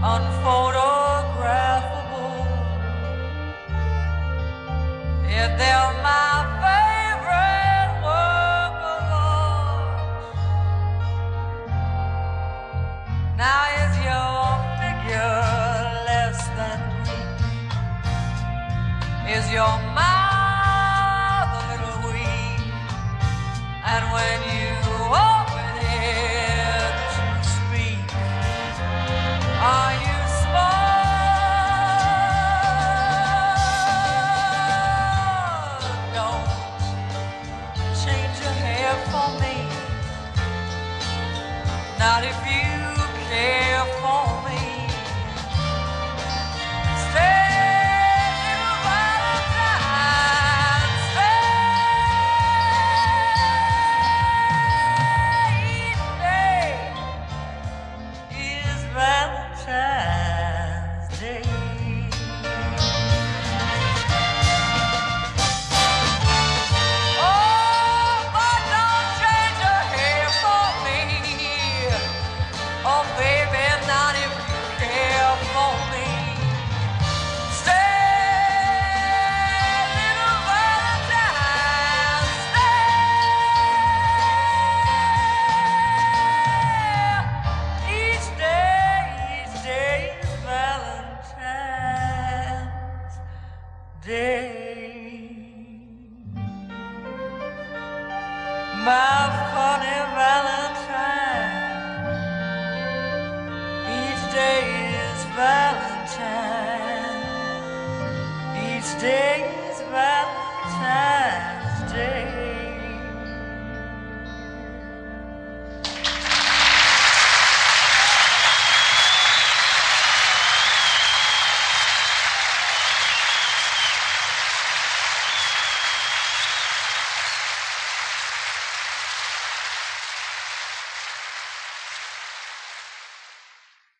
unphotographable, yet they're my favorite work of art. Now is your figure less than Greek? Is your mouth a little weak? And when you open it to speak, are you smart? Don't change your hair for me, not if you care for me. My funny Valentine, each day is Valentine, each day